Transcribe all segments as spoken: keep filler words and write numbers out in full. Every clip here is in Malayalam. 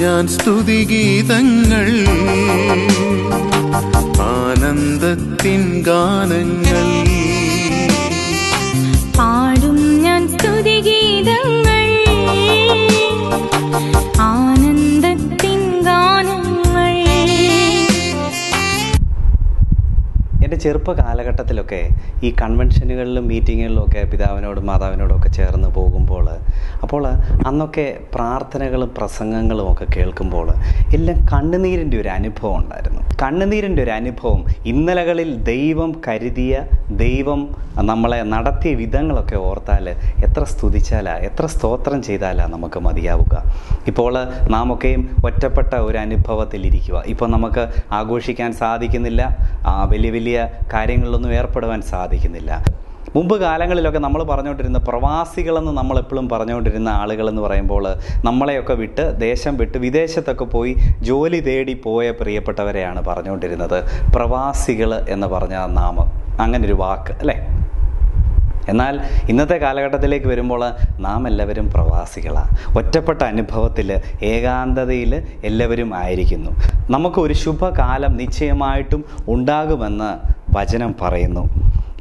ഞാൻ സ്തുതിഗീതങ്ങൾ ആനന്ദത്തിൻ ഗാനങ്ങൾ പാടും. ഞാൻ സ്തുതിഗീതങ്ങൾ ആനന്ദത്തിൻ ഗാനങ്ങൾ. എൻ്റെ ചെറുപ്പ കാലഘട്ടത്തിലൊക്കെ ഈ കൺവെൻഷനുകളിലും മീറ്റിങ്ങുകളിലും ഒക്കെ പിതാവിനോടും മാതാവിനോടും ഒക്കെ ചേർന്ന് പോകുമ്പോൾ അപ്പോൾ അന്നൊക്കെ പ്രാർത്ഥനകളും പ്രസംഗങ്ങളും ഒക്കെ കേൾക്കുമ്പോൾ എല്ലാം കണ്ണുനീരിൻ്റെ ഒരു അനുഭവം ഉണ്ടായിരുന്നു. കണ്ണുനീരിൻ്റെ ഒരു അനുഭവം, ഇന്നലകളിൽ ദൈവം കരുതിയ, ദൈവം നമ്മളെ നടത്തിയ വിധങ്ങളൊക്കെ ഓർത്താൽ എത്ര സ്തുതിച്ചാലാ, എത്ര സ്തോത്രം ചെയ്താലാ നമുക്ക് മതിയാവുക. ഇപ്പോൾ നാം ഒക്കെയും ഒറ്റപ്പെട്ട ഒരു അനുഭവത്തിലിരിക്കുക. ഇപ്പോൾ നമുക്ക് ആഘോഷിക്കാൻ സാധിക്കുന്നില്ല, വലിയ വലിയ കാര്യങ്ങളിലൊന്നും ഏർപ്പെടുവാൻ സാധിക്കുന്നില്ല. മുമ്പ് കാലങ്ങളിലൊക്കെ നമ്മൾ പറഞ്ഞുകൊണ്ടിരുന്ന പ്രവാസികളെന്ന് നമ്മൾ എപ്പോഴും പറഞ്ഞുകൊണ്ടിരുന്ന ആളുകളെന്ന് പറയുമ്പോൾ നമ്മളെയൊക്കെ വിട്ട്, ദേശം വിട്ട് വിദേശത്തൊക്കെ പോയി ജോലി തേടി പോയ പ്രിയപ്പെട്ടവരെയാണ് പറഞ്ഞുകൊണ്ടിരുന്നത് പ്രവാസികൾ എന്ന് പറഞ്ഞ നാമം, അങ്ങനൊരു വാക്ക് അല്ലേ. എന്നാൽ ഇന്നത്തെ കാലഘട്ടത്തിലേക്ക് വരുമ്പോൾ നാം എല്ലാവരും പ്രവാസികളാണ്. ഒറ്റപ്പെട്ട അനുഭവത്തിൽ, ഏകാന്തതയിൽ എല്ലാവരും ആയിരിക്കുന്നു. നമുക്കൊരു ശുഭകാലം നിശ്ചയമായിട്ടും ഉണ്ടാകുമെന്ന് വചനം പറയുന്നു.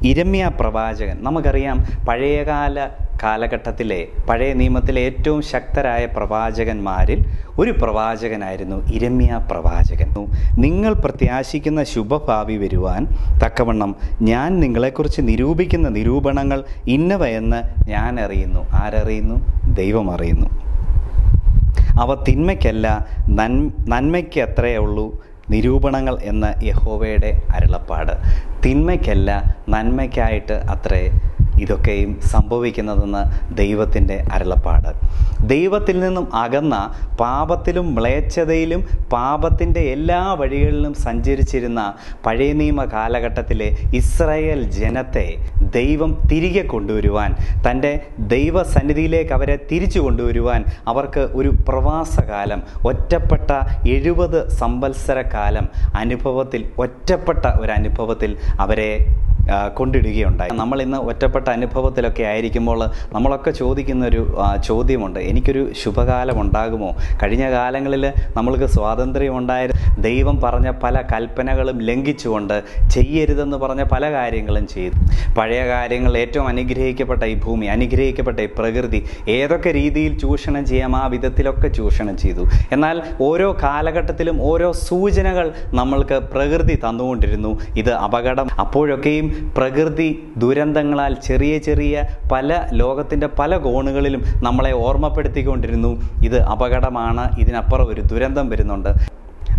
ഇരമ്യ പ്രവാചകൻ, നമുക്കറിയാം പഴയകാല കാലഘട്ടത്തിലെ പഴയ നിയമത്തിലെ ഏറ്റവും ശക്തരായ പ്രവാചകന്മാരിൽ ഒരു പ്രവാചകനായിരുന്നു ഇരമ്യ പ്രവാചകൻ. നിങ്ങൾ പ്രത്യാശിക്കുന്ന ശുഭഭാവി വരുവാൻ തക്കവണ്ണം ഞാൻ നിങ്ങളെക്കുറിച്ച് നിരൂപിക്കുന്ന നിരൂപണങ്ങൾ ഇന്നവയെന്ന് ഞാൻ അറിയുന്നു. ആരറിയുന്നു? ദൈവം അറിയുന്നു. അവ തിന്മയ്ക്കല്ല നൻ നന്മയ്ക്ക് അത്രയേ ഉള്ളൂ നിരൂപണങ്ങൾ എന്ന യഹോവയുടെ അരുളപ്പാട്. തിന്മയ്ക്കല്ല നന്മയ്ക്കായിട്ട് അത്രേ ഇതൊക്കെയും സംഭവിക്കുന്നതെന്ന് ദൈവത്തിൻ്റെ അരുളപ്പാട്. ദൈവത്തിൽ നിന്നും അകന്ന പാപത്തിലും മ്ലേച്ഛതയിലും പാപത്തിൻ്റെ എല്ലാ വഴികളിലും സഞ്ചരിച്ചിരുന്ന പഴയ നിയമ കാലഘട്ടത്തിലെ ഇസ്രായേൽ ജനത്തെ ദൈവം തിരികെ കൊണ്ടുവരുവാൻ, തൻ്റെ ദൈവസന്നിധിയിലേക്ക് അവരെ തിരിച്ചു കൊണ്ടുവരുവാൻ അവർക്ക് ഒരു പ്രവാസകാലം, ഒറ്റപ്പെട്ട എഴുപത് സംവത്സര കാലം അനുഭവത്തിൽ, ഒറ്റപ്പെട്ട ഒരനുഭവത്തിൽ അവരെ കൊണ്ടിടുകയുണ്ടായി. നമ്മളിന്ന് ഒറ്റപ്പെട്ട അനുഭവത്തിലൊക്കെ ആയിരിക്കുമ്പോൾ നമ്മളൊക്കെ ചോദിക്കുന്നൊരു ചോദ്യമുണ്ട്, എനിക്കൊരു ശുഭകാലം ഉണ്ടാകുമോ? കഴിഞ്ഞ കാലങ്ങളിൽ നമ്മൾക്ക് സ്വാതന്ത്ര്യം ഉണ്ടായിരുന്നു. ദൈവം പറഞ്ഞ പല കൽപ്പനകളും ലംഘിച്ചുകൊണ്ട് ചെയ്യരുതെന്ന് പറഞ്ഞ പല കാര്യങ്ങളും ചെയ്തു. പഴയ കാര്യങ്ങൾ, ഏറ്റവും അനുഗ്രഹിക്കപ്പെട്ട ഈ ഭൂമി, അനുഗ്രഹിക്കപ്പെട്ട ഈ പ്രകൃതി ഏതൊക്കെ രീതിയിൽ ചൂഷണം ചെയ്യാം ആ വിധത്തിലൊക്കെ ചൂഷണം ചെയ്തു. എന്നാൽ ഓരോ കാലഘട്ടത്തിലും ഓരോ സൂചനകൾ നമ്മൾക്ക് പ്രകൃതി തന്നുകൊണ്ടിരുന്നു, ഇത് അപകടം. അപ്പോഴൊക്കെയും പ്രകൃതി ദുരന്തങ്ങളാൽ ചെറിയ ചെറിയ പല ലോകത്തിൻ്റെ പല കോണുകളിലും നമ്മളെ ഓർമ്മപ്പെടുത്തിക്കൊണ്ടിരുന്നു, ഇത് അപകടമാണ്, ഇതിനപ്പുറം ഒരു ദുരന്തം വരുന്നുണ്ട്.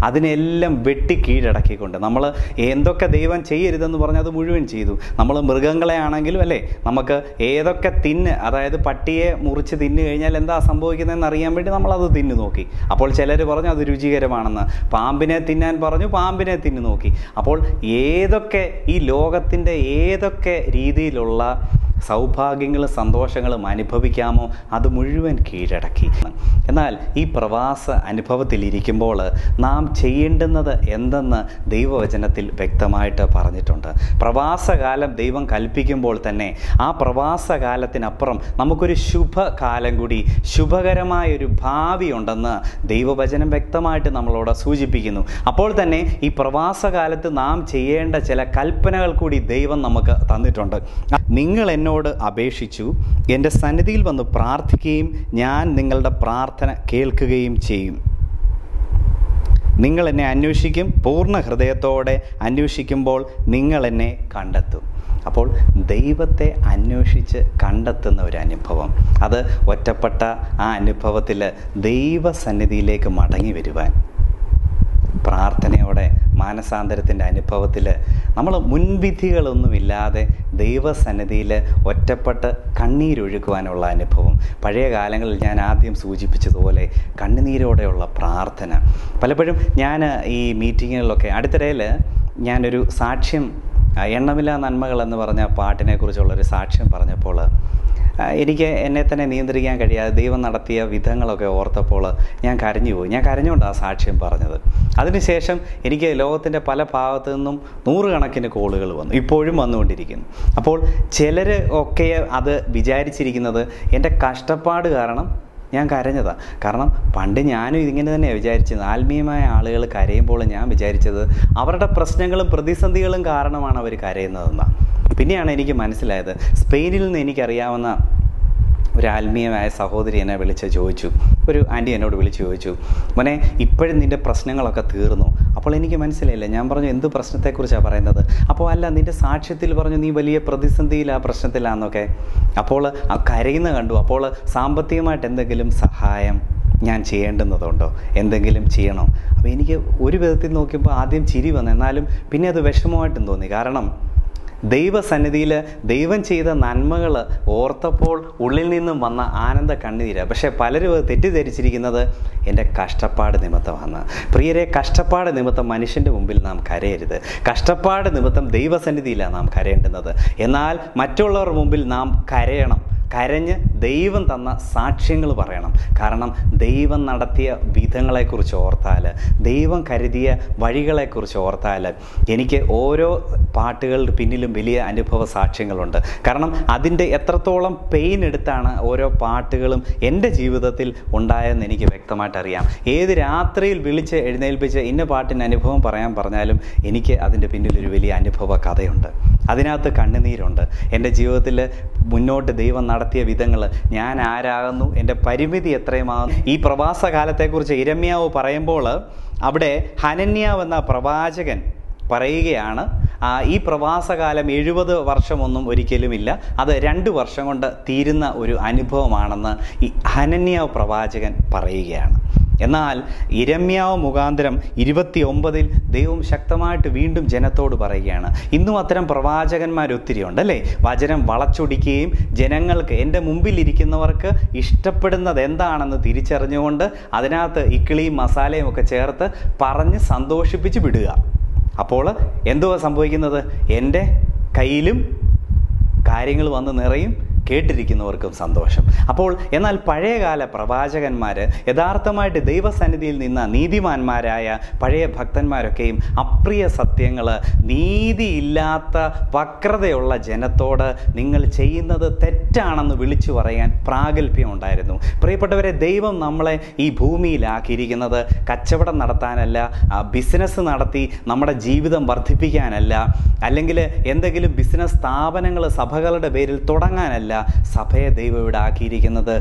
അതിനെല്ലാം വെട്ടി കീഴടക്കിക്കൊണ്ട് നമ്മൾ എന്തൊക്കെ ദൈവം ചെയ്യരുതെന്ന് പറഞ്ഞത് മുഴുവൻ ചെയ്തു. നമ്മൾ മൃഗങ്ങളെ ആണെങ്കിലും അല്ലേ, നമുക്ക് ഏതൊക്കെ തിന്ന്, അതായത് പട്ടിയെ മുറിച്ച് തിന്നു കഴിഞ്ഞാൽ എന്താ സംഭവിക്കുന്നതെന്ന് അറിയാൻ വേണ്ടി നമ്മളത് തിന്നു നോക്കി. അപ്പോൾ ചിലർ പറഞ്ഞു അത് രുചികരമാണെന്ന്, പാമ്പിനെ തിന്നാൻ പറഞ്ഞു, പാമ്പിനെ തിന്നു നോക്കി. അപ്പോൾ ഏതൊക്കെ ഈ ലോകത്തിൻ്റെ ഏതൊക്കെ രീതിയിലുള്ള സൗഭാഗ്യങ്ങളും സന്തോഷങ്ങളും അനുഭവിക്കാമോ അത് മുഴുവൻ കീഴടക്കി. എന്നാൽ ഈ പ്രവാസ അനുഭവത്തിലിരിക്കുമ്പോൾ നാം ചെയ്യേണ്ടുന്നത് എന്തെന്ന് ദൈവവചനത്തിൽ വ്യക്തമായിട്ട് പറഞ്ഞിട്ടുണ്ട്. പ്രവാസകാലം ദൈവം കൽപ്പിക്കുമ്പോൾ തന്നെ ആ പ്രവാസകാലത്തിനപ്പുറം നമുക്കൊരു ശുഭകാലം കൂടി, ശുഭകരമായൊരു ഭാവി ഉണ്ടെന്ന് ദൈവവചനം വ്യക്തമായിട്ട് നമ്മളോട് സൂചിപ്പിക്കുന്നു. അപ്പോൾ തന്നെ ഈ പ്രവാസകാലത്ത് നാം ചെയ്യേണ്ട ചില കൽപ്പനകൾ കൂടി ദൈവം നമുക്ക് തന്നിട്ടുണ്ട്. നിങ്ങൾ എന്നോട് അപേക്ഷിച്ചു, എൻ്റെ സന്നിധിയിൽ വന്ന് പ്രാർത്ഥിക്കുകയും ഞാൻ നിങ്ങളുടെ പ്രാർത്ഥന കേൾക്കുകയും ചെയ്യും. നിങ്ങൾ എന്നെ അന്വേഷിക്കും, പൂർണ്ണ ഹൃദയത്തോടെ അന്വേഷിക്കുമ്പോൾ നിങ്ങൾ എന്നെ കണ്ടെത്തും. അപ്പോൾ ദൈവത്തെ അന്വേഷിച്ച് കണ്ടെത്തുന്ന ഒരു അനുഭവം, അത് ഒറ്റപ്പെട്ട ആ അനുഭവത്തിൽ ദൈവസന്നിധിയിലേക്ക് മടങ്ങി വരുവാൻ പ്രാർത്ഥനയോടെ, മാനസാന്തരത്തിൻ്റെ അനുഭവത്തിൽ നമ്മൾ മുൻവിധികളൊന്നുമില്ലാതെ ദൈവസന്നിധിയിൽ ഒറ്റപ്പെട്ട് കണ്ണീരൊഴുക്കുവാനുള്ള അനുഭവം. പഴയ കാലങ്ങളിൽ ഞാൻ ആദ്യം സൂചിപ്പിച്ചതുപോലെ കണ്ണുനീരോടെയുള്ള പ്രാർത്ഥന. പലപ്പോഴും ഞാൻ ഈ മീറ്റിങ്ങുകളിലൊക്കെ, അടുത്തിടയിൽ ഞാനൊരു സാക്ഷ്യം, എണ്ണമില്ലാ നന്മകൾ എന്ന് പറഞ്ഞ പാട്ടിനെക്കുറിച്ചുള്ളൊരു സാക്ഷ്യം പറഞ്ഞപ്പോൾ എനിക്ക് എന്നെ തന്നെ നിയന്ത്രിക്കാൻ കഴിയാതെ ദൈവം നടത്തിയ വിധങ്ങളൊക്കെ ഓർത്തപ്പോൾ ഞാൻ കരഞ്ഞുപോയി. ഞാൻ കരഞ്ഞുകൊണ്ടാണ് സാക്ഷ്യം പറഞ്ഞത്. അതിനുശേഷം എനിക്ക് ലോകത്തിൻ്റെ പല ഭാഗത്തു നിന്നും നൂറുകണക്കിന് കോളുകൾ വന്നു, ഇപ്പോഴും വന്നുകൊണ്ടിരിക്കുന്നു. അപ്പോൾ ചിലർ ഒക്കെ അത് വിചാരിച്ചിരിക്കുന്നത് എൻ്റെ കഷ്ടപ്പാട് കാരണം ഞാൻ കരഞ്ഞതാണ്. കാരണം പണ്ട് ഞാനും ഇതിങ്ങനെ തന്നെ വിചാരിച്ചത്. ആത്മീയമായ ആളുകൾ കരയുമ്പോൾ ഞാൻ വിചാരിച്ചത് അവരുടെ പ്രശ്നങ്ങളും പ്രതിസന്ധികളും കാരണമാണ് അവർ കരയുന്നതെന്നാണ്. പിന്നെയാണ് എനിക്ക് മനസ്സിലായത്, സ്പെയിനിൽ നിന്ന് എനിക്കറിയാവുന്ന ഒരു ആത്മീയമായ സഹോദരി എന്നെ വിളിച്ച് ചോദിച്ചു, ഒരു ആൻറ്റി എന്നോട് വിളിച്ച് ചോദിച്ചു, മോനെ ഇപ്പോഴും നിൻ്റെ പ്രശ്നങ്ങളൊക്കെ തീർന്നു? അപ്പോൾ എനിക്ക് മനസ്സിലായില്ല. ഞാൻ പറഞ്ഞു, എന്ത് പ്രശ്നത്തെക്കുറിച്ചാണ് പറയുന്നത്? അപ്പോൾ അല്ല, നിൻ്റെ സാക്ഷ്യത്തിൽ പറഞ്ഞു നീ വലിയ പ്രതിസന്ധിയിലാ പ്രശ്നത്തിലാന്നൊക്കെ. അപ്പോൾ ആ കരയുന്ന കണ്ടു. അപ്പോൾ സാമ്പത്തികമായിട്ട് എന്തെങ്കിലും സഹായം ഞാൻ ചെയ്യേണ്ടുന്നതുണ്ടോ? എന്തെങ്കിലും ചെയ്യണോ? അപ്പോൾ എനിക്ക് ഒരു വിധത്തിൽ നോക്കിയപ്പോൾ ആദ്യം ചിരി വന്നു. എന്നാലും പിന്നെ അത് വിഷമമായിട്ടും തോന്നി. കാരണം ദൈവസന്നിധിയിൽ ദൈവം ചെയ്ത നന്മകൾ ഓർത്തപ്പോൾ ഉള്ളിൽ നിന്നും വന്ന ആനന്ദ കണ്ണീരാണ്. പക്ഷേ പലരും അത് തെറ്റിദ്ധരിച്ചിരിക്കുന്നത് എൻ്റെ കഷ്ടപ്പാട് നിമിത്തമാണ്. പ്രിയരെ, കഷ്ടപ്പാട് നിമിത്തം മനുഷ്യൻ്റെ മുമ്പിൽ നാം കരയരുത്. കഷ്ടപ്പാട് നിമിത്തം ദൈവസന്നിധിയിലാണ് നാം കരയേണ്ടുന്നത്. എന്നാൽ മറ്റുള്ളവർ മുമ്പിൽ നാം കരയണം. കരഞ്ഞ് ദൈവം തന്ന സാക്ഷ്യങ്ങൾ പറയണം. കാരണം ദൈവം നടത്തിയ വിധങ്ങളെക്കുറിച്ച് ഓർത്താൽ, ദൈവം കരുതിയ വഴികളെക്കുറിച്ച് ഓർത്താൽ, എനിക്ക് ഓരോ പാട്ടുകളുടെ പിന്നിലും വലിയ അനുഭവ സാക്ഷ്യങ്ങളുണ്ട്. കാരണം അതിൻ്റെ എത്രത്തോളം പെയിൻ എടുത്താണ് ഓരോ പാട്ടുകളും എൻ്റെ ജീവിതത്തിൽ ഉണ്ടായെന്ന് എനിക്ക് വ്യക്തമായിട്ടറിയാം. ഏത് രാത്രിയിൽ വിളിച്ച് എഴുന്നേൽപ്പിച്ച് ഇന്ന പാട്ടിൻ്റെ അനുഭവം പറയാൻ പറഞ്ഞാലും എനിക്ക് അതിൻ്റെ പിന്നിലൊരു വലിയ അനുഭവ കഥയുണ്ട്. അതിനകത്ത് കണ്ണുനീരുണ്ട്. എൻ്റെ ജീവിതത്തിൽ മുന്നോട്ട് ദൈവം നടത്തിയ വിധങ്ങൾ, ഞാൻ ആരാകുന്നു, എൻ്റെ പരിമിതി എത്രയുമാകുന്നു. ഈ പ്രവാസകാലത്തെക്കുറിച്ച് ഇരമ്യാവ് പറയുമ്പോൾ അവിടെ ഹനന്യാവ് എന്ന പ്രവാചകൻ പറയുകയാണ്, ഈ പ്രവാസകാലം എഴുപത് വർഷമൊന്നും ഒരിക്കലുമില്ല, അത് രണ്ട് വർഷം കൊണ്ട് തീരുന്ന ഒരു അനുഭവമാണെന്ന് ഈ ഹനന്യാവ് പ്രവാചകൻ പറയുകയാണ്. എന്നാൽ ഇരമ്യാവ് മുഖാന്തരം ഇരുപത്തി ഒമ്പതിൽ ദൈവം ശക്തമായിട്ട് വീണ്ടും ജനത്തോട് പറയുകയാണ്. ഇന്നും അത്തരം പ്രവാചകന്മാരൊത്തിരി ഉണ്ട് അല്ലേ? വചനം വളച്ചൊടിക്കുകയും ജനങ്ങൾക്ക്, എൻ്റെ മുമ്പിലിരിക്കുന്നവർക്ക് ഇഷ്ടപ്പെടുന്നത് എന്താണെന്ന് തിരിച്ചറിഞ്ഞുകൊണ്ട് അതിനകത്ത് ഇക്കിളിയും മസാലയും ഒക്കെ ചേർത്ത് പറഞ്ഞ് സന്തോഷിപ്പിച്ച് വിടുക. അപ്പോൾ എന്തുവാ സംഭവിക്കുന്നത്? എൻ്റെ കയ്യിലും കാര്യങ്ങൾ വന്ന് നിറയും, കേട്ടിരിക്കുന്നവർക്കും സന്തോഷം. അപ്പോൾ എന്നാൽ പഴയകാല പ്രവാചകന്മാർ യഥാർത്ഥമായിട്ട് ദൈവസന്നിധിയിൽ നിന്ന നീതിമാന്മാരായ പഴയ ഭക്തന്മാരൊക്കെയും അപ്രിയ സത്യങ്ങൾ, നീതിയില്ലാത്ത വക്രതയുള്ള ജനത്തോട് നിങ്ങൾ ചെയ്യുന്നത് തെറ്റാണെന്ന് വിളിച്ചു പറയാൻ പ്രാഗൽഭ്യം ഉണ്ടായിരുന്നു. പ്രിയപ്പെട്ടവരെ, ദൈവം നമ്മളെ ഈ ഭൂമിയിലാക്കിയിരിക്കുന്നത് കച്ചവടം നടത്താനല്ല, ബിസിനസ് നടത്തി നമ്മുടെ ജീവിതം വർദ്ധിപ്പിക്കാനല്ല, അല്ലെങ്കിൽ എന്തെങ്കിലും ബിസിനസ് സ്ഥാപനങ്ങൾ സഭകളുടെ പേരിൽ തുടങ്ങാനല്ല. സഭയെ ദൈവം ഇവിടെ ആക്കിയിരിക്കുന്നത്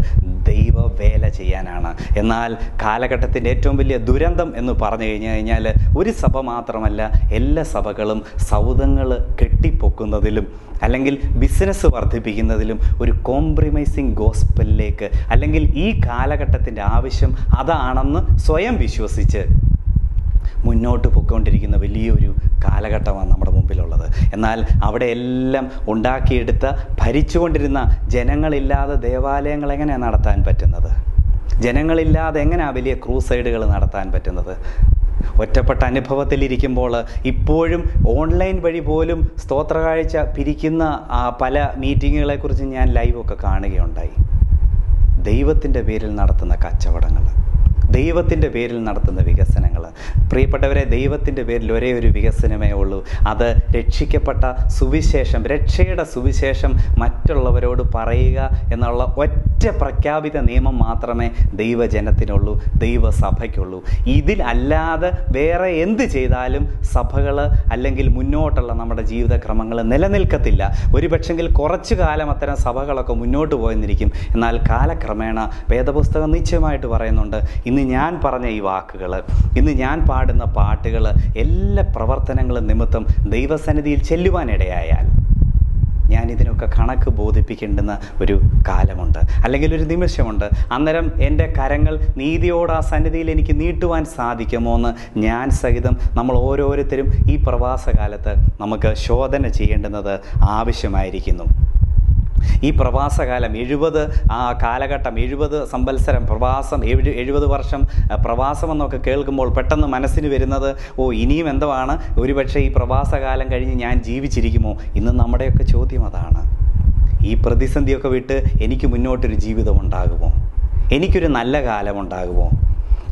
ദൈവവേല ചെയ്യാനാണ്. എന്നാൽ കാലഘട്ടത്തിൻ്റെ ഏറ്റവും വലിയ ദുരന്തം എന്ന് പറഞ്ഞു കഴിഞ്ഞു കഴിഞ്ഞാൽ, ഒരു സഭ മാത്രമല്ല, എല്ലാ സഭകളും സൗദങ്ങൾ കെട്ടിപ്പൊക്കുന്നതിലും അല്ലെങ്കിൽ ബിസിനസ് വർദ്ധിപ്പിക്കുന്നതിലും ഒരു കോംപ്രമൈസിങ് ഗോസ്പലിലേക്ക്, അല്ലെങ്കിൽ ഈ കാലഘട്ടത്തിൻ്റെ ആവശ്യം അതാണെന്ന് സ്വയം വിശ്വസിച്ച് മുന്നോട്ട് പൊയ്ക്കൊണ്ടിരിക്കുന്ന വലിയൊരു കാലഘട്ടമാണ് നമ്മുടെ മുമ്പിലുള്ളത്. എന്നാൽ അവിടെ എല്ലാം ഉണ്ടാക്കിയെടുത്ത ഭരിച്ചുകൊണ്ടിരുന്ന ജനങ്ങളില്ലാതെ ദേവാലയങ്ങൾ എങ്ങനെയാണ് നടത്താൻ പറ്റുന്നത്? ജനങ്ങളില്ലാതെ എങ്ങനെയാണ് വലിയ ക്രൂസൈഡുകൾ നടത്താൻ പറ്റുന്നത്? ഒറ്റപ്പെട്ട അനുഭവത്തിലിരിക്കുമ്പോൾ ഇപ്പോഴും ഓൺലൈൻ വഴി പോലും സ്തോത്രകാഴ്ച പിരിക്കുന്ന പല മീറ്റിങ്ങുകളെക്കുറിച്ച് ഞാൻ ലൈവൊക്കെ കാണുകയുണ്ടായി. ദൈവത്തിൻ്റെ പേരിൽ നടത്തുന്ന കച്ചവടങ്ങൾ, ദൈവത്തിൻ്റെ പേരിൽ നടത്തുന്ന വികസനങ്ങൾ. പ്രിയപ്പെട്ടവരെ, ദൈവത്തിൻ്റെ പേരിൽ ഒരേ ഒരു വികസനമേ ഉള്ളൂ, അത് രക്ഷിക്കപ്പെട്ട സുവിശേഷം, രക്ഷയുടെ സുവിശേഷം മറ്റുള്ളവരോട് പറയുക എന്നുള്ള ഒറ്റ പ്രഖ്യാപിത നിയമം മാത്രമേ ദൈവജനത്തിനുള്ളൂ, ദൈവസഭയ്ക്കുള്ളൂ. ഇതിൽ അല്ലാതെ വേറെ എന്ത് ചെയ്താലും സഭകൾ അല്ലെങ്കിൽ മുന്നോട്ടുള്ള നമ്മുടെ ജീവിതക്രമങ്ങൾ നിലനിൽക്കത്തില്ല. ഒരുപക്ഷെങ്കിൽ കുറച്ചു കാലം അത്തരം സഭകളൊക്കെ മുന്നോട്ട് പോയെന്നിരിക്കും. എന്നാൽ കാലക്രമേണ വേദപുസ്തകം നിശ്ചയമായിട്ട് പറയുന്നുണ്ട്, ഇന്ന് ഞാൻ പറഞ്ഞ ഈ വാക്കുകൾ, ഇന്ന് ഞാൻ പാടുന്ന പാട്ടുകൾ, എല്ലാ പ്രവർത്തനങ്ങളും നിമിത്തം ദൈവസന്നിധിയിൽ ചെല്ലുവാനിടയായാൽ ഞാൻ ഇതിനൊക്കെ കണക്ക് ബോധിപ്പിക്കേണ്ടുന്ന ഒരു കാലമുണ്ട്, അല്ലെങ്കിൽ ഒരു നിമിഷമുണ്ട്. അന്നേരം എൻ്റെ കരങ്ങൾ നീതിയോട് ആ സന്നിധിയിൽ എനിക്ക് നീട്ടുവാൻ സാധിക്കുമോ എന്ന് ഞാൻ സഹിതം നമ്മൾ ഓരോരുത്തരും ഈ പ്രവാസകാലത്ത് നമുക്ക് ശോധന ചെയ്യേണ്ടുന്നത് ആവശ്യമായിരിക്കുന്നു. ഈ പ്രവാസകാലം എഴുപത് ആ കാലഘട്ടം എഴുപത് സംവത്സരം പ്രവാസം, എഴു എഴുപത് വർഷം പ്രവാസം എന്നൊക്കെ കേൾക്കുമ്പോൾ പെട്ടെന്ന് മനസ്സിന് വരുന്നത്, ഓ ഇനിയും എന്തുവാണ്, ഒരുപക്ഷെ ഈ പ്രവാസകാലം കഴിഞ്ഞ് ഞാൻ ജീവിച്ചിരിക്കുമോ? ഇന്ന് നമ്മുടെയൊക്കെ ചോദ്യം അതാണ്. ഈ പ്രതിസന്ധിയൊക്കെ വിട്ട് എനിക്ക് മുന്നോട്ടൊരു ജീവിതം ഉണ്ടാകുമോ? എനിക്കൊരു നല്ല കാലമുണ്ടാകുമോ?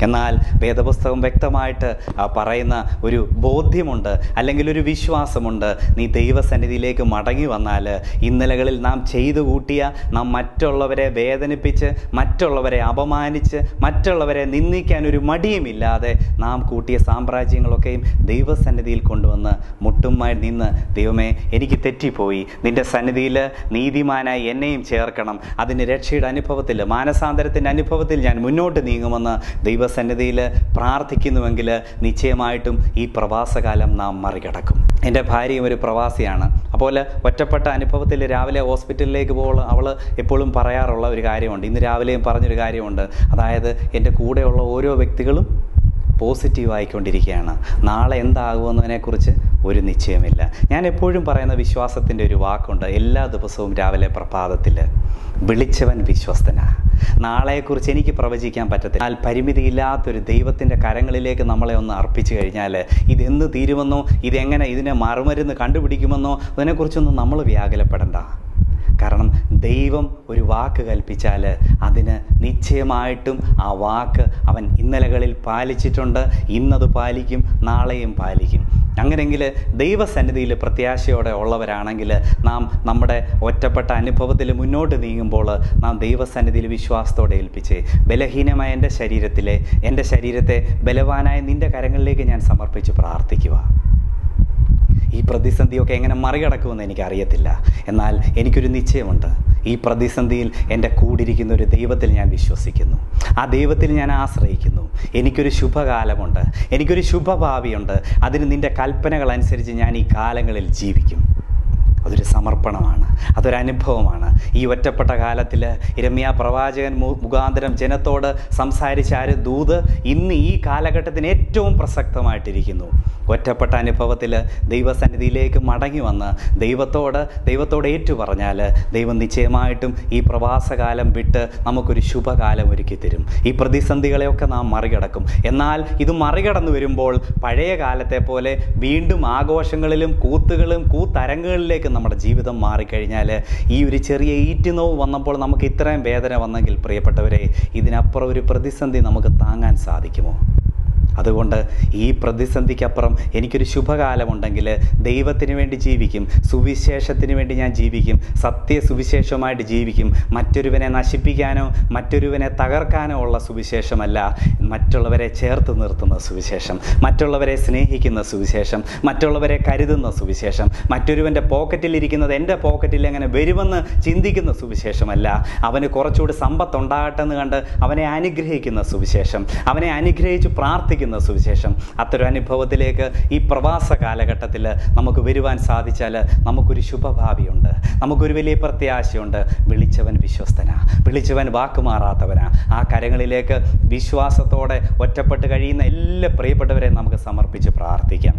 എന്നാൽ വേദപുസ്തകം വ്യക്തമായിട്ട് പറയുന്ന ഒരു ബോധ്യമുണ്ട്, അല്ലെങ്കിൽ ഒരു വിശ്വാസമുണ്ട്. നീ ദൈവസന്നിധിയിലേക്ക് മടങ്ങി വന്നാൽ ഇന്നലകളിൽ നാം ചെയ്തു കൂട്ടിയ, നാം മറ്റുള്ളവരെ വേദനിപ്പിച്ച്, മറ്റുള്ളവരെ അപമാനിച്ച്, മറ്റുള്ളവരെ നിന്ദിക്കാൻ ഒരു മടിയുമില്ലാതെ നാം കൂട്ടിയ സാമ്രാജ്യങ്ങളൊക്കെയും ദൈവസന്നിധിയിൽ കൊണ്ടുവന്ന് മുട്ടുമായി നിന്ന്, ദൈവമേ എനിക്ക് തെറ്റിപ്പോയി, നിൻ്റെ സന്നിധിയിൽ നീതിമാനായി എന്നെയും ചേർക്കണം, അതിന് രക്ഷയുടെ അനുഭവത്തിൽ, മാനസാന്തരത്തിൻ്റെ അനുഭവത്തിൽ ഞാൻ മുന്നോട്ട് നീങ്ങുമെന്ന് ദൈവസന്നിധിയിൽ പ്രാർത്ഥിക്കുന്നുവെങ്കിൽ നിശ്ചയമായിട്ടും ഈ പ്രവാസകാലം നാം മറികടക്കും. എൻ്റെ ഭാര്യയും ഒരു പ്രവാസിയാണ്. അപ്പോൾ ഒറ്റപ്പെട്ട അനുഭവത്തിൽ രാവിലെ ഹോസ്പിറ്റലിലേക്ക് പോൾ അവൾ എപ്പോഴും പറയാറുള്ള ഒരു കാര്യമുണ്ട്, ഇന്ന് രാവിലെയും പറഞ്ഞൊരു കാര്യമുണ്ട്. അതായത് എൻ്റെ കൂടെയുള്ള ഓരോ വ്യക്തികളും പോസിറ്റീവ് ആയിക്കൊണ്ടിരിക്കുകയാണ്, നാളെ എന്താകുമെന്നതിനെക്കുറിച്ച് ഒരു നിശ്ചയമില്ല. ഞാൻ എപ്പോഴും പറയുന്ന വിശ്വാസത്തിൻ്റെ ഒരു വാക്കുണ്ട്, എല്ലാ ദിവസവും രാവിലെ പ്രഭാതത്തിൽ, വിളിച്ചവൻ വിശ്വസ്തനാ. നാളെക്കുറിച്ച് എനിക്ക് പ്രവചിക്കാൻ പറ്റത്തില്ല. എന്നാൽ പരിമിതിയില്ലാത്തൊരു ദൈവത്തിൻ്റെ കരങ്ങളിലേക്ക് നമ്മളെ ഒന്ന് അർപ്പിച്ചു കഴിഞ്ഞാൽ ഇതെന്ന് തീരുമെന്നോ, ഇതെങ്ങനെ ഇതിനെ മറുമരുന്ന് കണ്ടുപിടിക്കുമെന്നോ അതിനെക്കുറിച്ചൊന്നും നമ്മൾ വ്യാകുലപ്പെടണ്ട. കാരണം ദൈവം ഒരു വാക്ക് കൽപ്പിച്ചാൽ അതിന് നിശ്ചയമായിട്ടും ആ വാക്ക് അവൻ ഇന്നലകളിൽ പാലിച്ചിട്ടുണ്ട്, ഇന്നത് പാലിക്കും, നാളെയും പാലിക്കും. അങ്ങനെയെങ്കിൽ ദൈവസന്നിധിയിൽ പ്രത്യാശയോടെ ഉള്ളവരാണെങ്കിൽ നാം നമ്മുടെ ഒറ്റപ്പെട്ട അനുഭവത്തിൽ മുന്നോട്ട് നീങ്ങുമ്പോൾ നാം ദൈവസന്നിധിയിൽ വിശ്വാസത്തോടെ ഏൽപ്പിച്ച്, ബലഹീനമായ എൻ്റെ ശരീരത്തിലെ എൻ്റെ ശരീരത്തെ ബലവാനായ നിൻ്റെ കരങ്ങളിലേക്ക് ഞാൻ സമർപ്പിച്ച് പ്രാർത്ഥിക്കുക. ഈ പ്രതിസന്ധിയൊക്കെ എങ്ങനെ മറികടക്കുമെന്ന് എനിക്കറിയത്തില്ല, എന്നാൽ എനിക്കൊരു നിശ്ചയമുണ്ട്. ഈ പ്രതിസന്ധിയിൽ എൻ്റെ കൂടിയിരിക്കുന്ന ഒരു ദൈവത്തിൽ ഞാൻ വിശ്വസിക്കുന്നു, ആ ദൈവത്തിൽ ഞാൻ ആശ്രയിക്കുന്നു. എനിക്കൊരു ശുഭകാലമുണ്ട്, എനിക്കൊരു ശുഭഭാവിയുണ്ട്, അതിന് നിൻ്റെ കൽപ്പനകളനുസരിച്ച് ഞാൻ ഈ കാലങ്ങളിൽ ജീവിക്കും. അതൊരു സമർപ്പണമാണ്, അതൊരനുഭവമാണ്. ഈ ഒറ്റപ്പെട്ട കാലത്തിൽ ഇരമ്യാ പ്രവാചകൻ മുഖാന്തരം ജനത്തോട് സംസാരിച്ച ആ ദൂത് ഇന്ന് ഈ കാലഘട്ടത്തിന് ഏറ്റവും പ്രസക്തമായിട്ടിരിക്കുന്നു. ഒറ്റപ്പെട്ട അനുഭവത്തിൽ ദൈവസന്നിധിയിലേക്ക് മടങ്ങി വന്ന് ദൈവത്തോട് ദൈവത്തോട് ഏറ്റുപറഞ്ഞാൽ ദൈവം നിശ്ചയമായിട്ടും ഈ പ്രവാസകാലം വിട്ട് നമുക്കൊരു ശുഭകാലം ഒരുക്കി തരും. ഈ പ്രതിസന്ധികളെയൊക്കെ നാം മറികടക്കും. എന്നാൽ ഇത് മറികടന്നു വരുമ്പോൾ പഴയ കാലത്തെ പോലെ വീണ്ടും ആഘോഷങ്ങളിലും കൂത്തുകളും കൂത്തരങ്ങുകളിലേക്ക് നമ്മുടെ ജീവിതം മാറിക്കഴിഞ്ഞാൽ ഈ ഒരു ചെറിയ ഈറ്റുനോവ് വന്നപ്പോൾ നമുക്ക് ഇത്രയും വേദന വന്നെങ്കിൽ പ്രിയപ്പെട്ടവരെ, ഇതിനപ്പുറം ഒരു പ്രതിസന്ധി നമുക്ക് താങ്ങാൻ സാധിക്കുമോ? അതുകൊണ്ട് ഈ പ്രതിസന്ധിക്കപ്പുറം എനിക്കൊരു ശുഭകാലമുണ്ടെങ്കിൽ ദൈവത്തിന് വേണ്ടി ജീവിക്കും, സുവിശേഷത്തിന് വേണ്ടി ഞാൻ ജീവിക്കും, സത്യ സുവിശേഷമായിട്ട് ജീവിക്കും. മറ്റൊരുവനെ നശിപ്പിക്കാനോ മറ്റൊരുവനെ തകർക്കാനോ ഉള്ള സുവിശേഷമല്ല, മറ്റുള്ളവരെ ചേർത്ത് നിർത്തുന്ന സുവിശേഷം, മറ്റുള്ളവരെ സ്നേഹിക്കുന്ന സുവിശേഷം, മറ്റുള്ളവരെ കരുതുന്ന സുവിശേഷം, മറ്റൊരുവൻ്റെ പോക്കറ്റിലിരിക്കുന്നത് എൻ്റെ പോക്കറ്റിൽ എങ്ങനെ വരുമെന്ന് ചിന്തിക്കുന്ന സുവിശേഷമല്ല, അവന് കുറച്ചുകൂടി സമ്പത്തുണ്ടാകട്ടെ എന്ന് കണ്ട് അവനെ അനുഗ്രഹിക്കുന്ന സുവിശേഷം, അവനെ അനുഗ്രഹിച്ച് പ്രാർത്ഥിക്കുന്ന സുവിശേഷം. അത്തരം അനുഭവത്തിലേക്ക് ഈ പ്രവാസ കാലഘട്ടത്തിൽ നമുക്ക് വരുവാൻ സാധിച്ചാൽ നമുക്കൊരു ശുഭഭാവിയുണ്ട്, നമുക്കൊരു വലിയ പ്രത്യാശയുണ്ട്. വിളിച്ചവൻ വിശ്വസ്തനാ, വിളിച്ചവൻ വാക്കുമാറാത്തവനാ. ആ കരങ്ങളിലേക്ക് വിശ്വാസത്തോടെ ഒറ്റപ്പെട്ട് കഴിയുന്ന എല്ലാ പ്രിയപ്പെട്ടവരെയും നമുക്ക് സമർപ്പിച്ച് പ്രാർത്ഥിക്കാം.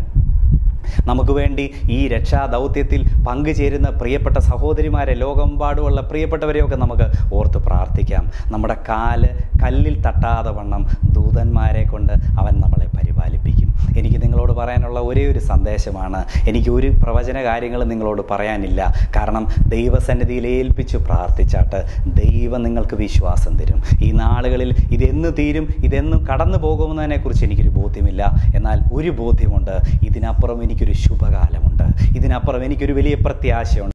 നമുക്ക് വേണ്ടി ഈ രക്ഷാ ദൗത്യത്തിൽ പങ്കുചേരുന്ന പ്രിയപ്പെട്ട സഹോദരിമാരെ, ലോകമെമ്പാടുമുള്ള പ്രിയപ്പെട്ടവരെയൊക്കെ നമുക്ക് ഓർത്ത് പ്രാർത്ഥിക്കാം. നമ്മുടെ കാല് കല്ലിൽ തട്ടാതെ വണ്ണം ദൂതന്മാരെ കൊണ്ട് അവൻ നമ്മളെ പരിപാലിപ്പിക്കും. എനിക്ക് നിങ്ങളോട് പറയാനുള്ള ഒരേ ഒരു സന്ദേശമാണ്, എനിക്ക് ഒരു പ്രവചന കാര്യങ്ങളും നിങ്ങളോട് പറയാനില്ല. കാരണം ദൈവസന്നിധിയിൽ ഏൽപ്പിച്ചു പ്രാർത്ഥിച്ചാട്ട് ദൈവം നിങ്ങൾക്ക് വിശ്വാസം തരും. ഈ നാളുകളിൽ ഇതെന്ന് തീരും, ഇതെന്നും കടന്നു പോകുമെന്നതിനെക്കുറിച്ച് എനിക്കൊരു ബോധ്യമില്ല. എന്നാൽ ഒരു ബോധ്യമുണ്ട്, ഇതിനപ്പുറം എനിക്കൊരു ശുഭകാലമുണ്ട്, ഇതിനപ്പുറം എനിക്കൊരു വലിയ പ്രത്യാശയുണ്ട്.